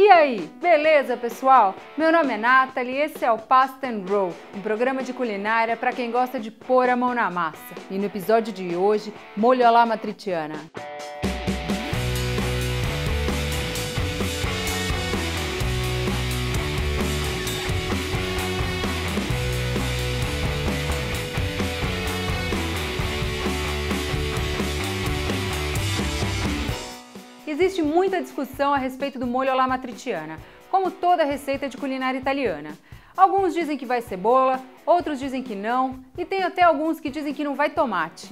E aí, beleza pessoal? Meu nome é Natalie e esse é o Pasta and Roll, um programa de culinária para quem gosta de pôr a mão na massa. E no episódio de hoje, molho alla matriciana. Existe muita discussão a respeito do molho alla matriciana, como toda receita de culinária italiana. Alguns dizem que vai cebola, outros dizem que não, e tem até alguns que dizem que não vai tomate.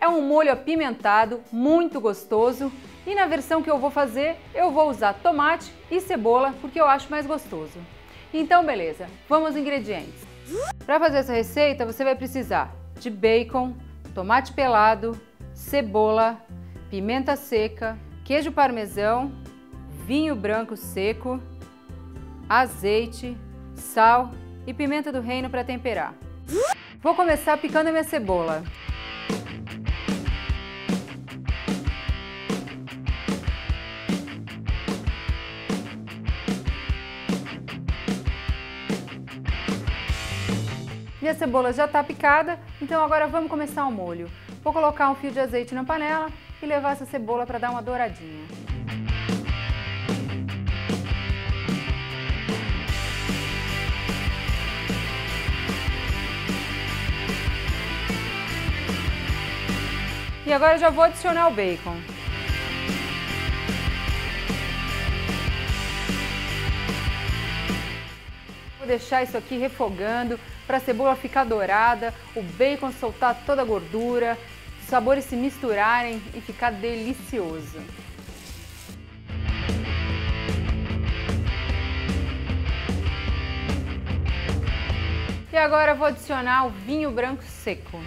É um molho apimentado, muito gostoso, e na versão que eu vou fazer, eu vou usar tomate e cebola, porque eu acho mais gostoso. Então beleza, vamos aos ingredientes. Para fazer essa receita, você vai precisar de bacon, tomate pelado, cebola, pimenta seca, queijo parmesão, vinho branco seco, azeite, sal e pimenta do reino para temperar. Vou começar picando a minha cebola. Minha cebola já está picada, então agora vamos começar o molho. Vou colocar um fio de azeite na panela e levar essa cebola para dar uma douradinha. E agora eu já vou adicionar o bacon. Vou deixar isso aqui refogando para a cebola ficar dourada, o bacon soltar toda a gordura, os sabores se misturarem e ficar delicioso. E agora eu vou adicionar o vinho branco seco.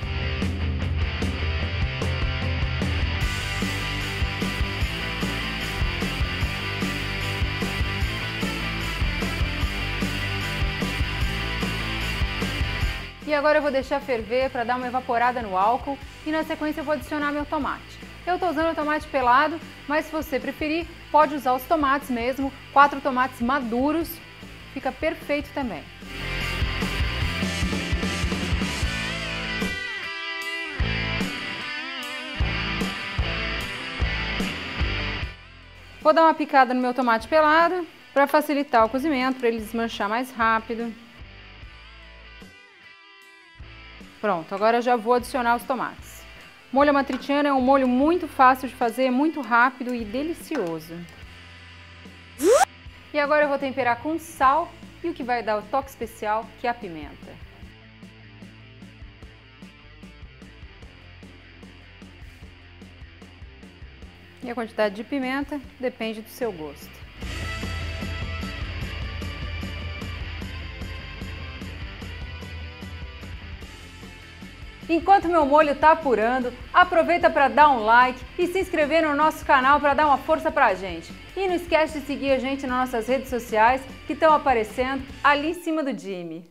E agora eu vou deixar ferver para dar uma evaporada no álcool e na sequência eu vou adicionar meu tomate. Eu estou usando o tomate pelado, mas se você preferir, pode usar os tomates mesmo, 4 tomates maduros, fica perfeito também. Vou dar uma picada no meu tomate pelado para facilitar o cozimento, para ele desmanchar mais rápido. Pronto, agora eu já vou adicionar os tomates. Molho alla matriciana é um molho muito fácil de fazer, muito rápido e delicioso. E agora eu vou temperar com sal e o que vai dar o toque especial, que é a pimenta. E a quantidade de pimenta depende do seu gosto. Enquanto meu molho está apurando, aproveita para dar um like e se inscrever no nosso canal para dar uma força para a gente. E não esquece de seguir a gente nas nossas redes sociais que estão aparecendo ali em cima do Jimmy.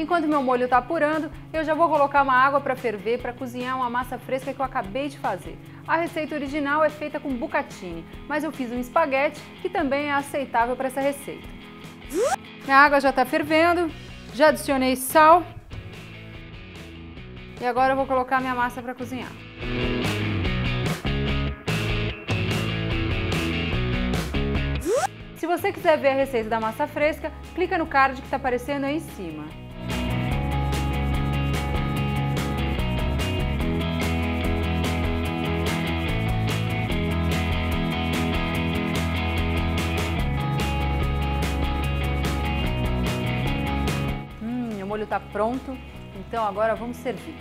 Enquanto meu molho está apurando, eu já vou colocar uma água para ferver para cozinhar uma massa fresca que eu acabei de fazer. A receita original é feita com bucatini, mas eu fiz um espaguete que também é aceitável para essa receita. A água já está fervendo, já adicionei sal e agora eu vou colocar minha massa para cozinhar. Se você quiser ver a receita da massa fresca, clica no card que está aparecendo aí em cima. O molho está pronto, então agora vamos servir.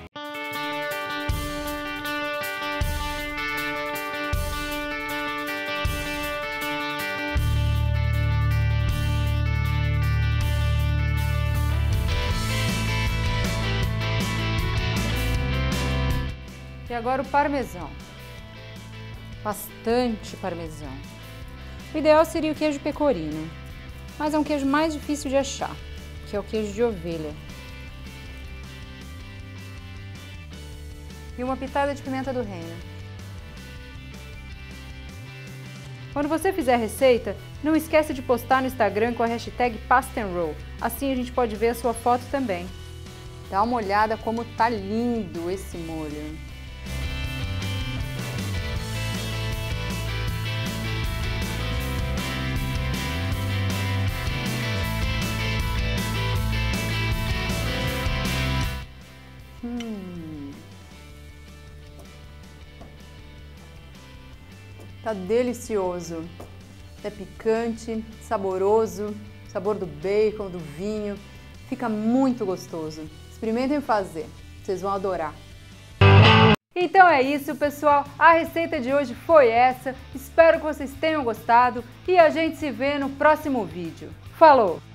E agora o parmesão. Bastante parmesão. O ideal seria o queijo pecorino, mas é um queijo mais difícil de achar. que é o queijo de ovelha. E uma pitada de pimenta do reino. Quando você fizer a receita, não esquece de postar no Instagram com a hashtag Pasta and Roll. Assim a gente pode ver a sua foto também. Dá uma olhada como tá lindo esse molho. Tá delicioso, é picante, saboroso, sabor do bacon, do vinho, fica muito gostoso. Experimentem fazer, vocês vão adorar. Então é isso, pessoal, a receita de hoje foi essa, espero que vocês tenham gostado e a gente se vê no próximo vídeo. Falou!